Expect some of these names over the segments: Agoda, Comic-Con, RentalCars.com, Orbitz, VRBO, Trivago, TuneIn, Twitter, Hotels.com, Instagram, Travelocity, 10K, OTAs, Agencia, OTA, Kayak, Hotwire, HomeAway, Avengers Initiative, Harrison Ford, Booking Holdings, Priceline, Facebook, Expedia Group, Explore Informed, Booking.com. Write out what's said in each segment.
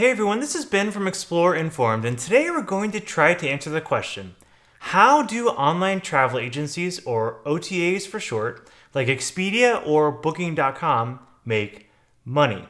Hey everyone, this is Ben from Explore Informed, and today we're going to try to answer the question, how do online travel agencies, or OTAs for short, like Expedia or Booking.com, make money?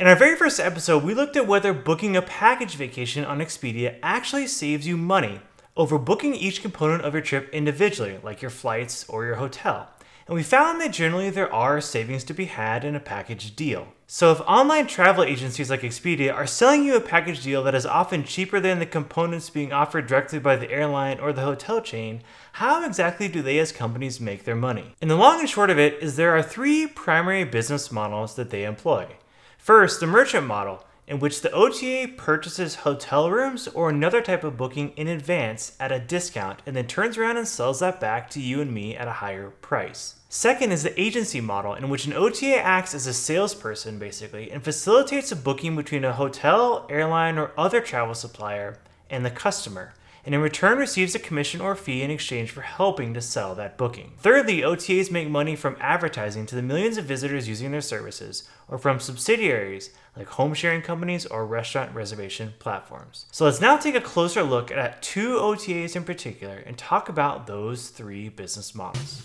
In our very first episode, we looked at whether booking a package vacation on Expedia actually saves you money over booking each component of your trip individually, like your flights or your hotel. And we found that generally there are savings to be had in a package deal. So if online travel agencies like Expedia are selling you a package deal that is often cheaper than the components being offered directly by the airline or the hotel chain, how exactly do they as companies make their money? And the long and short of it is there are three primary business models that they employ. First, the merchant model, in which the OTA purchases hotel rooms or another type of booking in advance at a discount and then turns around and sells that back to you and me at a higher price. Second is the agency model, in which an OTA acts as a salesperson basically and facilitates a booking between a hotel, airline, or other travel supplier and the customer, and in return receives a commission or fee in exchange for helping to sell that booking. Thirdly, OTAs make money from advertising to the millions of visitors using their services, or from subsidiaries like home sharing companies or restaurant reservation platforms. So let's now take a closer look at two OTAs in particular and talk about those three business models.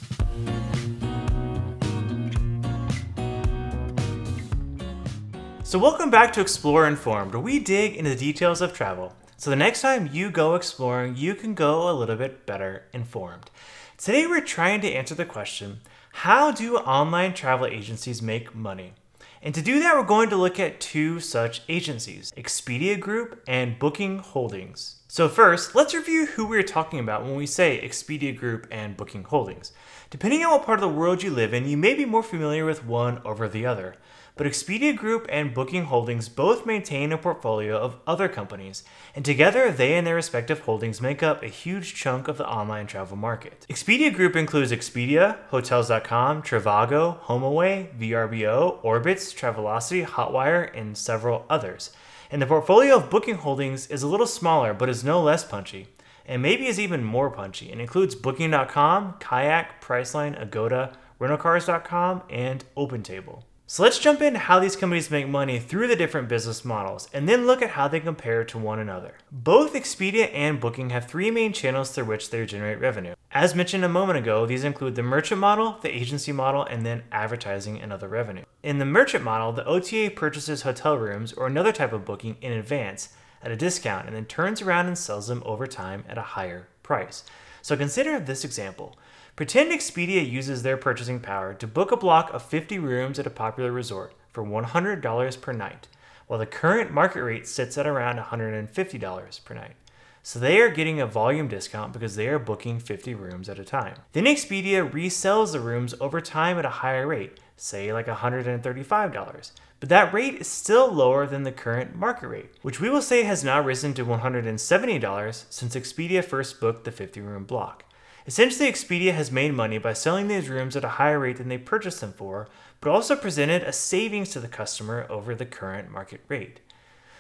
So welcome back to Explore Informed, where we dig into the details of travel. So the next time you go exploring, you can go a little bit better informed. Today we're trying to answer the question, how do online travel agencies make money? And to do that, we're going to look at two such agencies, Expedia Group and Booking Holdings. So first, let's review who we're talking about when we say Expedia Group and Booking Holdings. Depending on what part of the world you live in, you may be more familiar with one over the other. But Expedia Group and Booking Holdings both maintain a portfolio of other companies, and together they and their respective holdings make up a huge chunk of the online travel market. Expedia Group includes Expedia, Hotels.com, Trivago, HomeAway, VRBO, Orbitz, Travelocity, Hotwire, and several others. And the portfolio of Booking Holdings is a little smaller, but is no less punchy, and maybe is even more punchy, and includes Booking.com, Kayak, Priceline, Agoda, RentalCars.com, and OpenTable. So let's jump into how these companies make money through the different business models, and then look at how they compare to one another. Both Expedia and Booking have three main channels through which they generate revenue. As mentioned a moment ago, these include the merchant model, the agency model, and then advertising and other revenue. In the merchant model, the OTA purchases hotel rooms or another type of booking in advance at a discount, and then turns around and sells them over time at a higher price. So consider this example. Pretend Expedia uses their purchasing power to book a block of 50 rooms at a popular resort for $100 per night, while the current market rate sits at around $150 per night. So they are getting a volume discount because they are booking 50 rooms at a time. Then Expedia resells the rooms over time at a higher rate, say like $135, but that rate is still lower than the current market rate, which we will say has now risen to $170 since Expedia first booked the 50-room block. Essentially, Expedia has made money by selling these rooms at a higher rate than they purchased them for, but also presented a savings to the customer over the current market rate.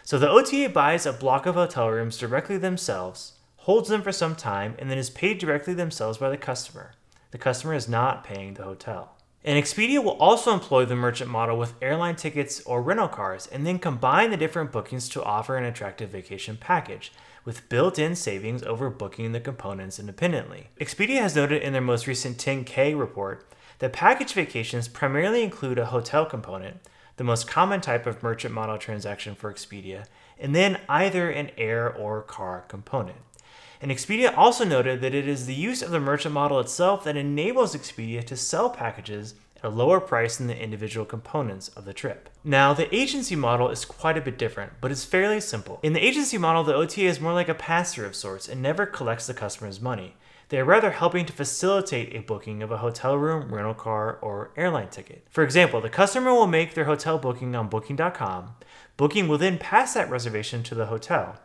So the OTA buys a block of hotel rooms directly themselves, holds them for some time, and then is paid directly themselves by the customer. The customer is not paying the hotel. And Expedia will also employ the merchant model with airline tickets or rental cars, and then combine the different bookings to offer an attractive vacation package, with built-in savings over booking the components independently. Expedia has noted in their most recent 10K report that package vacations primarily include a hotel component, the most common type of merchant model transaction for Expedia, and then either an air or car component. And Expedia also noted that it is the use of the merchant model itself that enables Expedia to sell packages at a lower price than the individual components of the trip. Now, the agency model is quite a bit different, but it's fairly simple. In the agency model, the OTA is more like a pass-through of sorts and never collects the customer's money. They are rather helping to facilitate a booking of a hotel room, rental car, or airline ticket. For example, the customer will make their hotel booking on Booking.com. Booking will then pass that reservation to the hotel,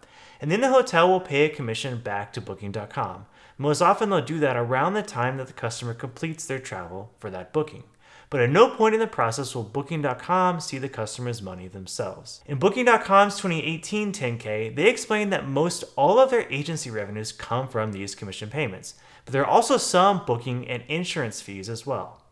and then the hotel will pay a commission back to Booking.com. Most often they'll do that around the time that the customer completes their travel for that booking. But at no point in the process will Booking.com see the customer's money themselves. In Booking.com's 2018 10K, they explained that most all of their agency revenues come from these commission payments, but there are also some booking and insurance fees as well.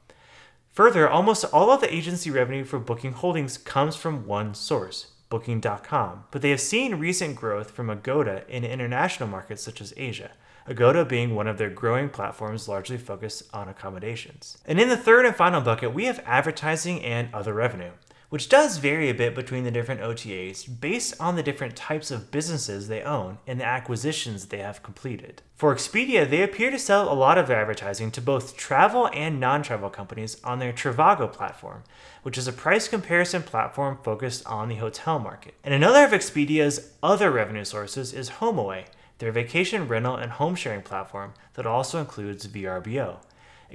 Further, almost all of the agency revenue for Booking Holdings comes from one source, Booking.com, but they have seen recent growth from Agoda in international markets such as Asia, Agoda being one of their growing platforms largely focused on accommodations. And in the third and final bucket, we have advertising and other revenue, which does vary a bit between the different OTAs based on the different types of businesses they own and the acquisitions they have completed. For Expedia, they appear to sell a lot of their advertising to both travel and non-travel companies on their Trivago platform, which is a price comparison platform focused on the hotel market. And another of Expedia's other revenue sources is HomeAway, their vacation rental and home sharing platform that also includes VRBO.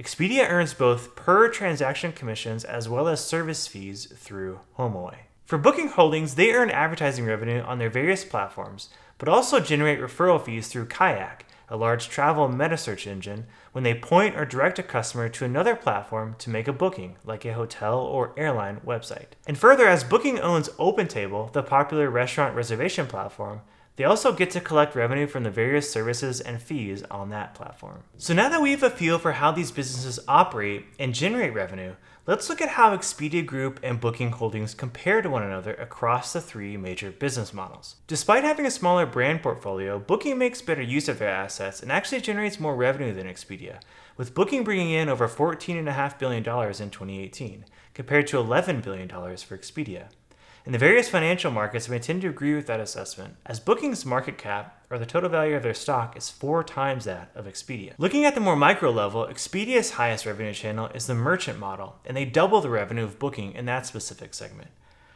Expedia earns both per transaction commissions as well as service fees through HomeAway. For Booking Holdings, they earn advertising revenue on their various platforms, but also generate referral fees through Kayak, a large travel meta-search engine, when they point or direct a customer to another platform to make a booking, like a hotel or airline website. And further, as Booking owns OpenTable, the popular restaurant reservation platform, they also get to collect revenue from the various services and fees on that platform. So now that we have a feel for how these businesses operate and generate revenue, let's look at how Expedia Group and Booking Holdings compare to one another across the three major business models. Despite having a smaller brand portfolio, Booking makes better use of their assets and actually generates more revenue than Expedia, with Booking bringing in over $14.5 billion in 2018, compared to $11 billion for Expedia. And the various financial markets may tend to agree with that assessment, as Booking's market cap, or the total value of their stock, is 4 times that of Expedia. Looking at the more micro level, Expedia's highest revenue channel is the merchant model, and they double the revenue of Booking in that specific segment.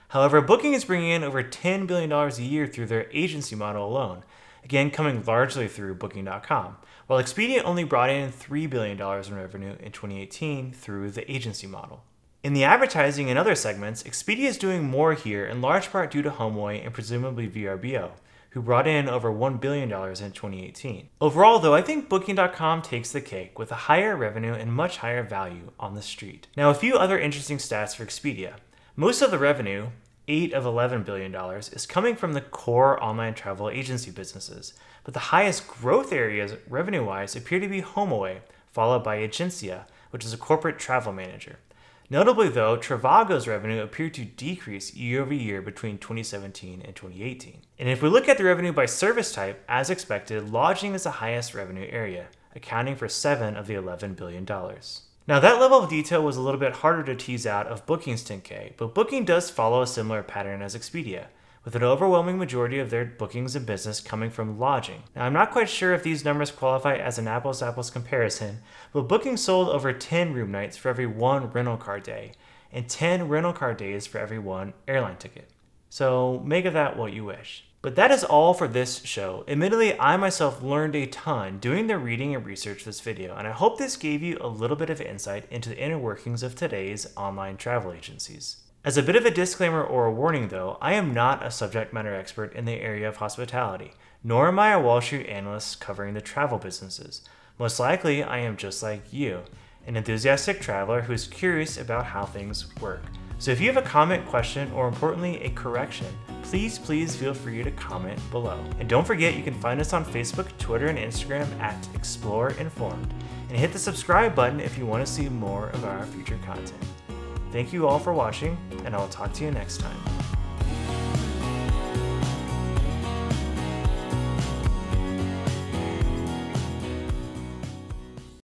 However, Booking is bringing in over $10 billion a year through their agency model alone, again coming largely through Booking.com, while Expedia only brought in $3 billion in revenue in 2018 through the agency model. In the advertising and other segments, Expedia is doing more here, in large part due to HomeAway and presumably VRBO, who brought in over $1 billion in 2018. Overall though, I think Booking.com takes the cake with a higher revenue and much higher value on the street. Now a few other interesting stats for Expedia. Most of the revenue, 8 of $11 billion, is coming from the core online travel agency businesses, but the highest growth areas revenue-wise appear to be HomeAway, followed by Agencia, which is a corporate travel manager. Notably though, Trivago's revenue appeared to decrease year over year between 2017 and 2018. And if we look at the revenue by service type, as expected, lodging is the highest revenue area, accounting for $7 of the $11 billion. Now that level of detail was a little bit harder to tease out of Booking's 10K, but Booking does follow a similar pattern as Expedia, with an overwhelming majority of their bookings and business coming from lodging. Now I'm not quite sure if these numbers qualify as an apples-to-apples comparison, but Booking sold over 10 room nights for every 1 rental car day, and 10 rental car days for every 1 airline ticket. So make of that what you wish. But that is all for this show. Admittedly, I myself learned a ton doing the reading and research this video, and I hope this gave you a little bit of insight into the inner workings of today's online travel agencies. As a bit of a disclaimer or a warning though, I am not a subject matter expert in the area of hospitality, nor am I a Wall Street analyst covering the travel businesses. Most likely, I am just like you, an enthusiastic traveler who is curious about how things work. So if you have a comment, question, or importantly, a correction, please feel free to comment below. And don't forget, you can find us on Facebook, Twitter, and Instagram at Explore Informed, and hit the subscribe button if you want to see more of our future content. Thank you all for watching, and I will talk to you next time.